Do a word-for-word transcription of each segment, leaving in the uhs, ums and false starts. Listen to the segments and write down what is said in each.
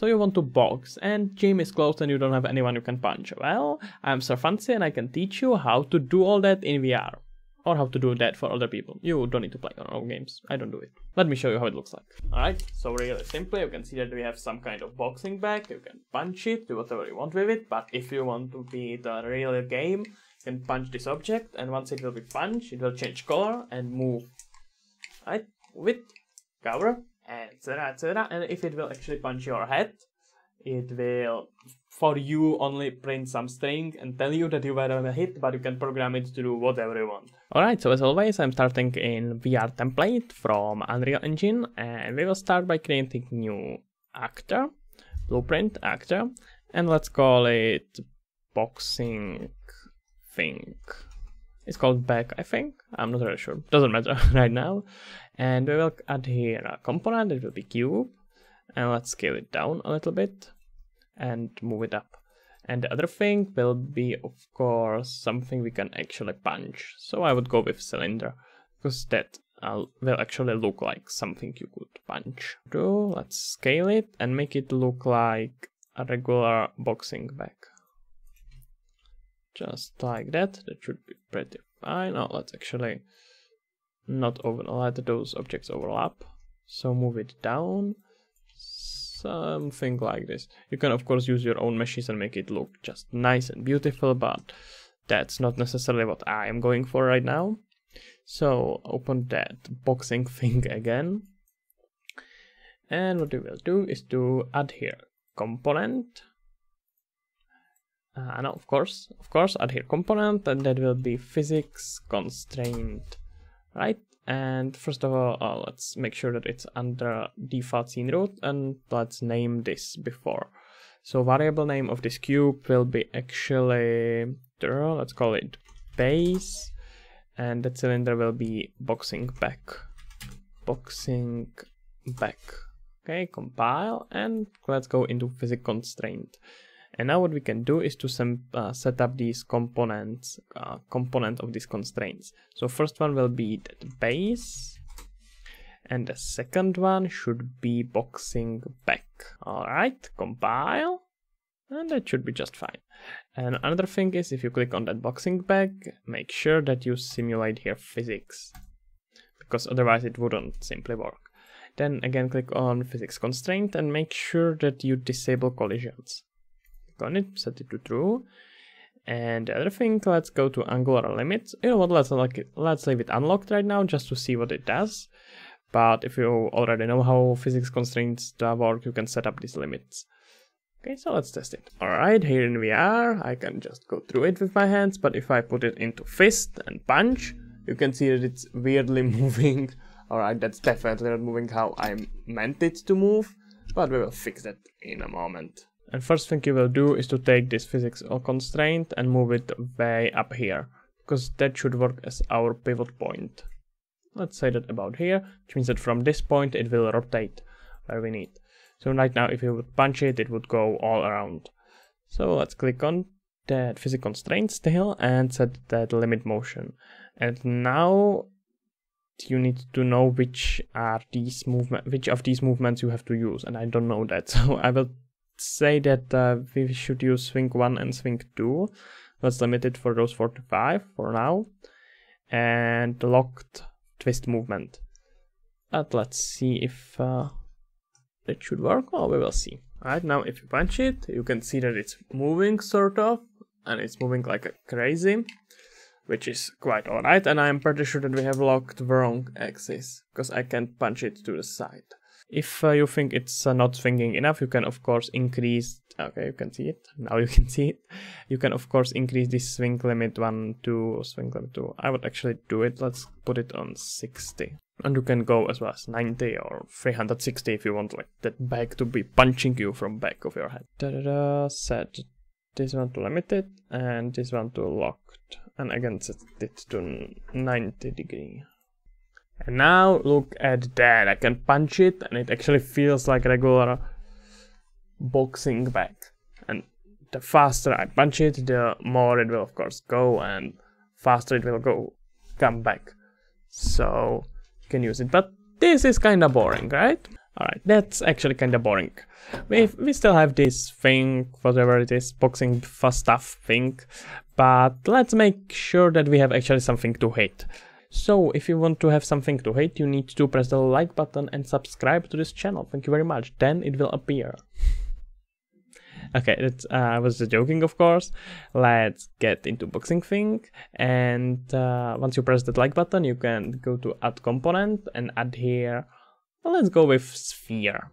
So you want to box and gym is closed and you don't have anyone you can punch. Well, I'm Sir Fansi and I can teach you how to do all that in V R. Or how to do that for other people. You don't need to play our own games. I don't do it. Let me show you how it looks like. Alright, so really simply you can see that we have some kind of boxing bag. You can punch it, do whatever you want with it. But if you want to beat a real game, you can punch this object. And once it will be punched, it will change color and move. Alright, with cover, etc, et cetera. And if it will actually punch your head, it will for you only print some string and tell you that you were hit, but you can program it to do whatever you want. Alright, so as always I'm starting in V R template from Unreal Engine, and we will start by creating new actor, blueprint actor, and let's call it boxing thing. It's called back, I think. I'm not really sure. Doesn't matter right now. And we will add here a component. It will be cube. And let's scale it down a little bit and move it up. And the other thing will be, of course, something we can actually punch. So I would go with cylinder, because that uh, will actually look like something you could punch. So let's scale it and make it look like a regular boxing bag. Just like that. That should be pretty fine. Now let's actually not over let those objects overlap. So move it down. Something like this. You can of course use your own meshes and make it look just nice and beautiful, but that's not necessarily what I am going for right now. So open that boxing thing again. And what we will do is to add here component. Uh, no, of course, of course, add here component, and that will be physics constraint, right? And first of all, uh, let's make sure that it's under default scene root, and let's name this before. So variable name of this cube will be actually, let's call it base, and that cylinder will be boxing back, boxing back. Okay, compile, and let's go into physics constraint. And now what we can do is to some, uh, set up these components, uh, component of these constraints. So first one will be that base, and the second one should be boxing back. All right, compile, and that should be just fine. And another thing is, if you click on that boxing back, make sure that you simulate here physics, because otherwise it wouldn't simply work. Then again, click on physics constraint and make sure that you disable collisions. On it, set it to true. And the other thing, let's go to angular limits. You know what, let's unlock it. Let's leave it unlocked right now just to see what it does. But if you already know how physics constraints work, you can set up these limits. Okay, so let's test it. Alright, here in V R, I can just go through it with my hands, but if I put it into fist and punch, you can see that it's weirdly moving. Alright, that's definitely not moving how I meant it to move, but we will fix that in a moment. And first thing you will do is to take this physics constraint and move it way up here, because that should work as our pivot point. Let's say that about here, which means that from this point it will rotate where we need. So right now if you would punch it, it would go all around. So let's click on that physics constraint still and set that limit motion. And now you need to know which are these movement, which of these movements you have to use, and I don't know that, so I will say that uh, we should use swing one and swing two. Let's limit it for those forty-five for now, and locked twist movement. But let's see if uh, that should work. Well, we will see. Alright, now if you punch it, you can see that it's moving sort of, and it's moving like a crazy, which is quite alright. And I'm pretty sure that we have locked wrong axis, because I can punch it to the side. If uh, you think it's uh, not swinging enough, you can of course increase, okay, you can see it, now you can see it. You can of course increase this swing limit one, two, swing limit two. I would actually do it, let's put it on sixty. And you can go as well as ninety or three hundred sixty if you want like that bag to be punching you from back of your head. Da -da -da, set this one to limited and this one to locked. And again set it to ninety degree. And now look at that, I can punch it and it actually feels like regular boxing bag. And the faster I punch it, the more it will of course go, and faster it will go, come back. So you can use it, but this is kinda boring, right? Alright, that's actually kind of boring. We, we still have this thing, whatever it is, boxing stuff thing, but let's make sure that we have actually something to hit. So, if you want to have something to hate, you need to press the like button and subscribe to this channel. Thank you very much. Then it will appear. Okay, that's, uh, I was just joking, of course. Let's get into boxing thing. And uh, once you press that like button, you can go to add component and add here. Let's go with sphere.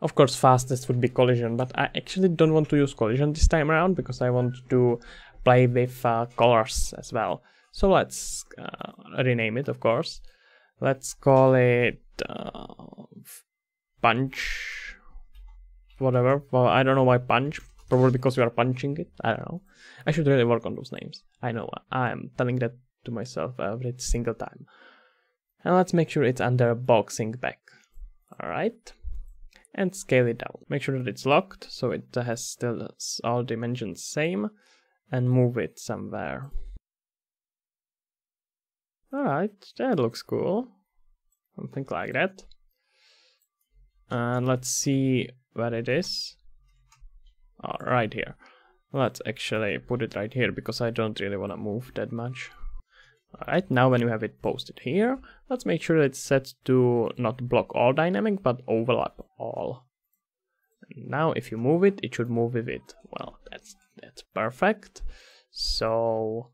Of course, fastest would be collision, but I actually don't want to use collision this time around because I want to play with uh, colors as well. So let's uh, rename it, of course. Let's call it uh, punch, whatever. Well, I don't know why punch, probably because you are punching it. I don't know. I should really work on those names. I know, I'm telling that to myself every single time. And let's make sure it's under boxing back. All right. And scale it down. Make sure that it's locked, so it has still all dimensions same. And move it somewhere. Alright, that looks cool. Something like that. And let's see where it is. Oh, right here. Let's actually put it right here because I don't really want to move that much. Alright, now when you have it posted here, let's make sure it's set to not block all dynamic but overlap all. And now if you move it, it should move with it. Well, that's that's perfect. So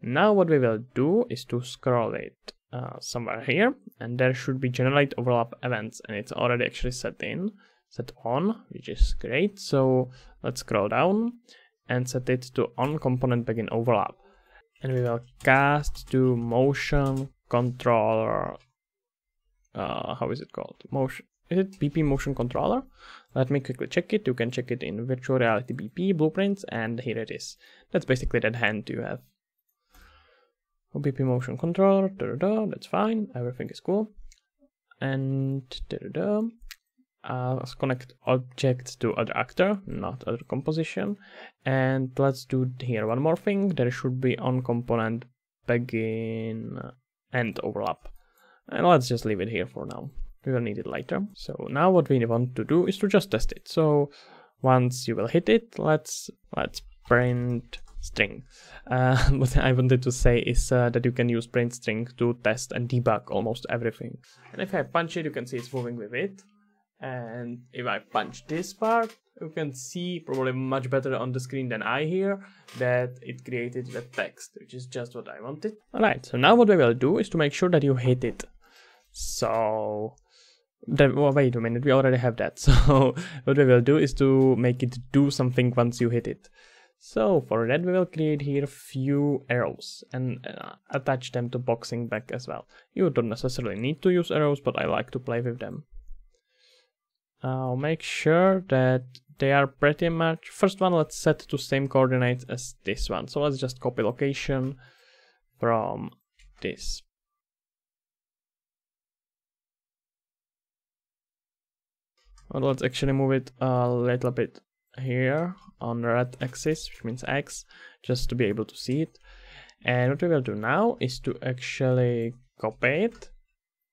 now what we will do is to scroll it uh, somewhere here, and there should be generate overlap events, and it's already actually set in, set on, which is great. So let's scroll down and set it to on component begin overlap, and we will cast to motion controller. Uh, how is it called? Motion? Is it B P motion controller? Let me quickly check it. You can check it in virtual reality B P blueprints, and here it is. That's basically that hand you have. B P motion controller, da, da, da, that's fine, everything is cool. And da, da, da. Uh, let's connect object to other actor, not other composition. And let's do here one more thing. There should be on component begin and overlap. And let's just leave it here for now. We will need it later. So now what we want to do is to just test it. So once you will hit it, let's let's print string. Uh, what I wanted to say is uh, that you can use print string to test and debug almost everything. And if I punch it, you can see it's moving with it. And if I punch this part, you can see probably much better on the screen than I here that it created the text, which is just what I wanted. Alright, so now what we will do is to make sure that you hit it. So That, well, wait a minute, we already have that. So what we will do is to make it do something once you hit it. So for that we will create here few arrows and uh, attach them to boxing back as well. You don't necessarily need to use arrows, but I like to play with them. I'll make sure that they are pretty much, first one let's set to same coordinates as this one. So let's just copy location from this. Well, let's actually move it a little bit here on the red axis, which means X, just to be able to see it. And what we will do now is to actually copy it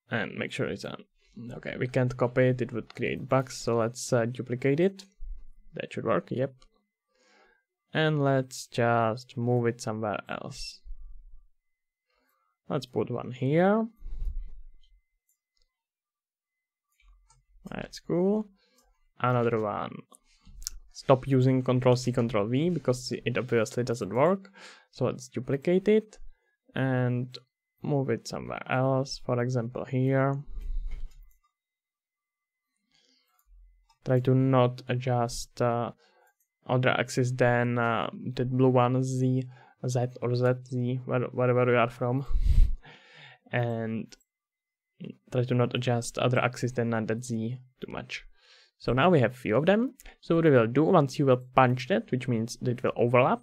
and make sure it's on. Okay, we can't copy it, it would create bugs, so let's uh, duplicate it. That should work, yep. And let's just move it somewhere else. Let's put one here. That's cool. Another one. Stop using Control C, Control V because it obviously doesn't work. So let's duplicate it and move it somewhere else. For example, here. Try to not adjust uh, other axis than uh, that blue one, Z, Z or Z Z, wherever you are from. And try to not adjust other axis than that Z too much. So now we have a few of them. So what we will do, once you will punch that, which means it will overlap,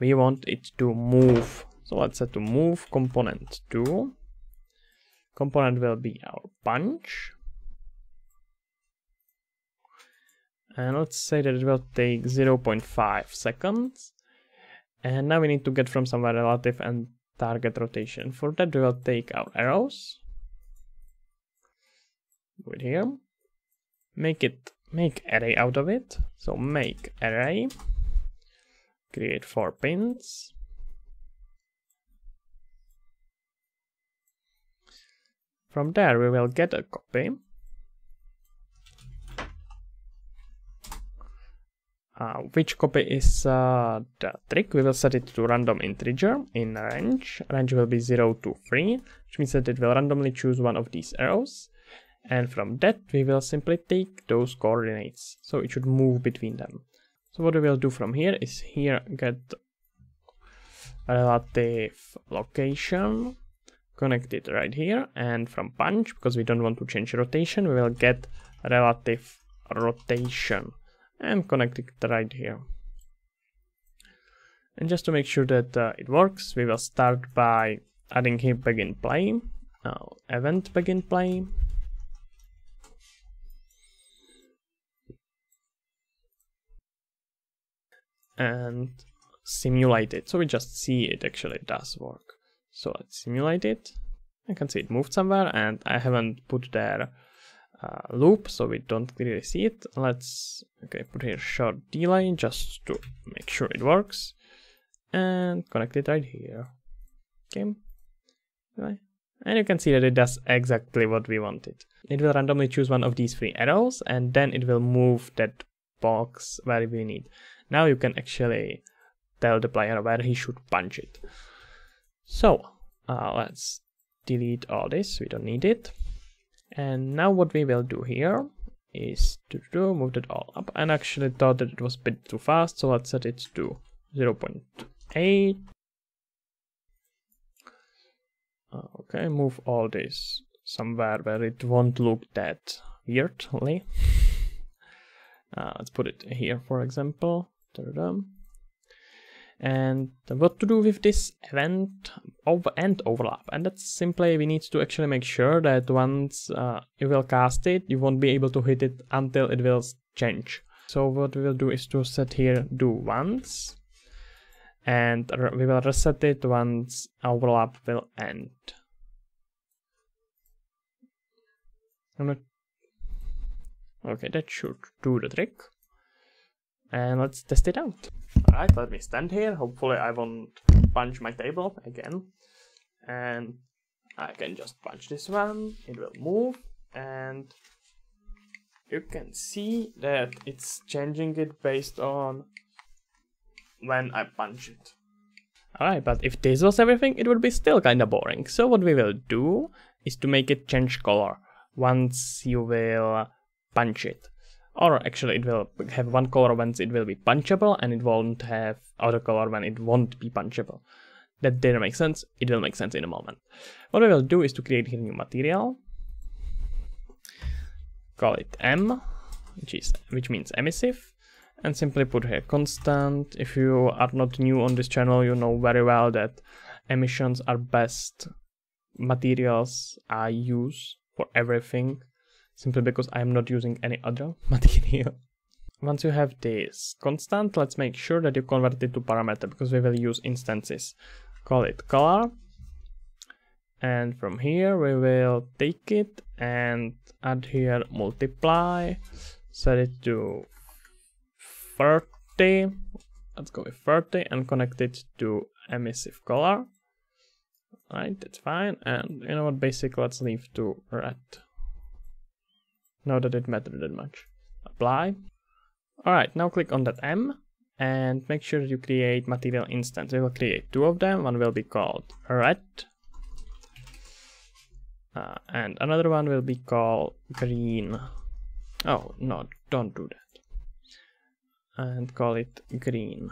we want it to move. So let's set to move component two. Component will be our punch. And let's say that it will take zero point five seconds. And now we need to get from somewhere relative and target rotation. For that we will take our arrows. with here, make it make array out of it. So make array, create four pins, from there we will get a copy uh, which copy is uh, the trick. We will set it to random integer in range. Range will be zero to three, which means that it will randomly choose one of these arrows, and from that we will simply take those coordinates, so it should move between them. So what we will do from here is here get relative location, connect it right here, and from punch, because we don't want to change rotation, we will get relative rotation and connect it right here. And just to make sure that uh, it works, we will start by adding here begin play, uh, event begin play, and simulate it. So we just see it actually does work. So let's simulate it. I can see it moved somewhere, and I haven't put their uh, loop, so we don't really see it. Let's okay put here short delay just to make sure it works, and connect it right here. Okay, and you can see that it does exactly what we wanted. It will randomly choose one of these three arrows, and then it will move that box where we need. Now you can actually tell the player where he should punch it. So uh, let's delete all this, we don't need it. And now what we will do here is to do, move it all up, and actually thought that it was a bit too fast, so let's set it to zero point eight. Okay, move all this somewhere where it won't look that weirdly. Uh, let's put it here, for example. And what to do with this event over and overlap, and that's simply we need to actually make sure that once uh, you will cast it, you won't be able to hit it until it will change. So what we will do is to set here do once, and we will reset it once overlap will end. I'm not Okay, that should do the trick. And let's test it out. Alright, let me stand here. Hopefully I won't punch my table again. And I can just punch this one. It will move. And you can see that it's changing it based on when I punch it. Alright, but if this was everything, it would be still kinda boring. So what we will do is to make it change color. Once you will punch it, or actually it will have one color once it will be punchable, and it won't have other color when it won't be punchable. That didn't make sense. It will make sense in a moment. What we will do is to create here new material, call it M, which is which means emissive, and simply put here constant. If you are not new on this channel, you know very well that emissions are best materials I use for everything, simply because I'm not using any other material. Once you have this constant, let's make sure that you convert it to parameter, because we will use instances. Call it color, and from here we will take it and add here multiply, set it to thirty, let's go with thirty, and connect it to emissive color. All right, that's fine, and you know what, basic let's leave to red. Not that it mattered that much. Apply. Alright, now click on that M and make sure that you create material instance. We will create two of them. One will be called red, uh, and another one will be called green. Oh no, don't do that. And call it green.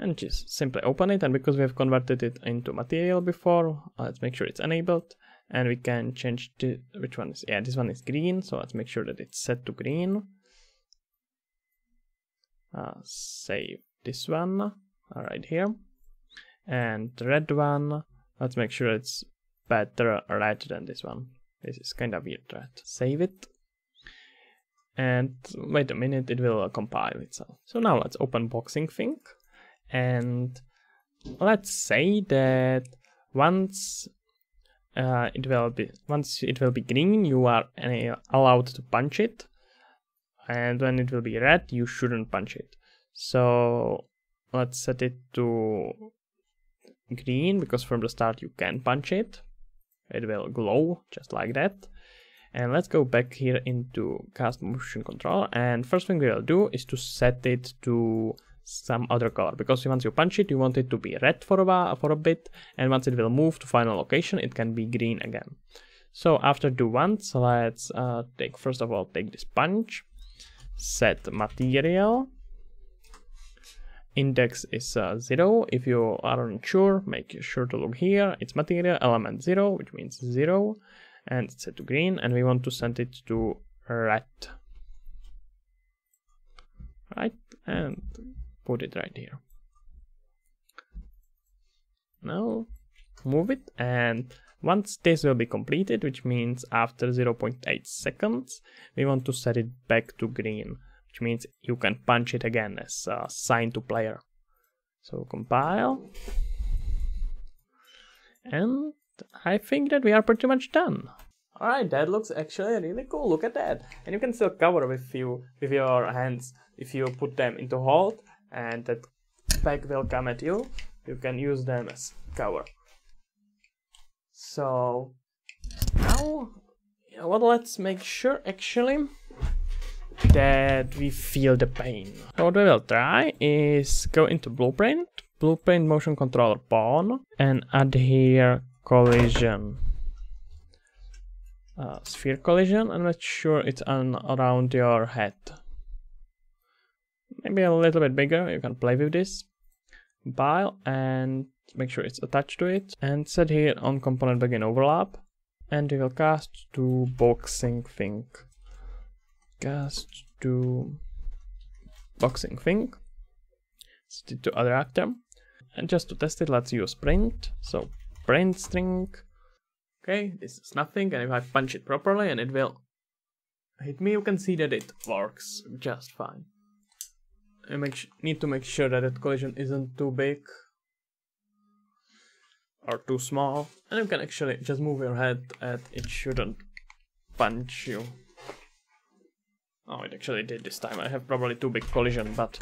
And just simply open it, and because we have converted it into material before, let's make sure it's enabled. And we can change to which one is, yeah, this one is green, so let's make sure that it's set to green. Uh, save this one right here, and the red one, let's make sure it's better red than this one. This is kind of weird red. Save it, and wait a minute, it will uh, compile itself. So now let's open boxing thing, and let's say that once uh, it will be once it will be green, you are allowed to punch it, and when it will be red, you shouldn't punch it. So let's set it to green, because from the start you can punch it. It will glow just like that. And let's go back here into cast motion controller, and first thing we will do is to set it to some other color, because once you punch it, you want it to be red for a while, for a bit, and once it will move to final location, it can be green again. So after do once, let's uh, take first of all take this punch, set material, index is uh, zero. If you aren't sure, make sure to look here. It's material element zero, which means zero, and it's set to green, and we want to send it to red, right? And put it right here. Now move it, and once this will be completed, which means after zero point eight seconds, we want to set it back to green, which means you can punch it again as a sign to player. So compile, and I think that we are pretty much done. Alright, that looks actually really cool, look at that. And you can still cover with you with your hands if you put them into hold, and that spike will come at you. You can use them as cover. So now what well, let's make sure actually that we feel the pain. So what we will try is go into blueprint, blueprint motion controller pawn, and add here collision, uh, sphere collision. I'm not sure it's on around your head, maybe a little bit bigger. You can play with this compile and make sure it's attached to it, and set here on component begin overlap, and we will cast to boxing thing, cast to boxing thing, set it to other actor. And just to test it, let's use print, so print string. Okay, this is nothing, and if I punch it properly and it will hit me, you can see that it works just fine. I make need to make sure that that collision isn't too big or too small, and you can actually just move your head and it shouldn't punch you. Oh, it actually did this time. I have probably too big collision, but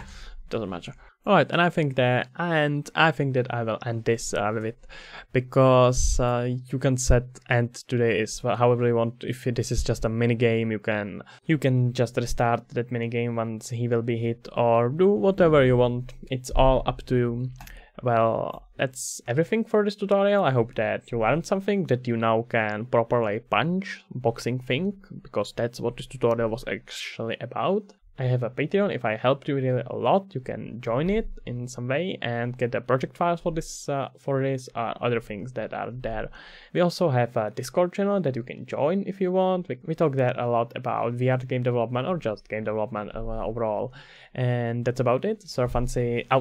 doesn't matter. Alright, and I think that and I think that I will end this uh, with it, because uh, you can set end today is however you want. If this is just a mini game, you can you can just restart that mini game once he will be hit, or do whatever you want. It's all up to you. Well, that's everything for this tutorial. I hope that you learned something, that you now can properly punch boxing thing, because that's what this tutorial was actually about. I have a Patreon. If I helped you really a lot, you can join it in some way and get the project files for this uh, for this or other things that are there. We also have a Discord channel that you can join if you want. We, we talk there a lot about V R game development or just game development uh, overall. And that's about it. Sir Fansi out.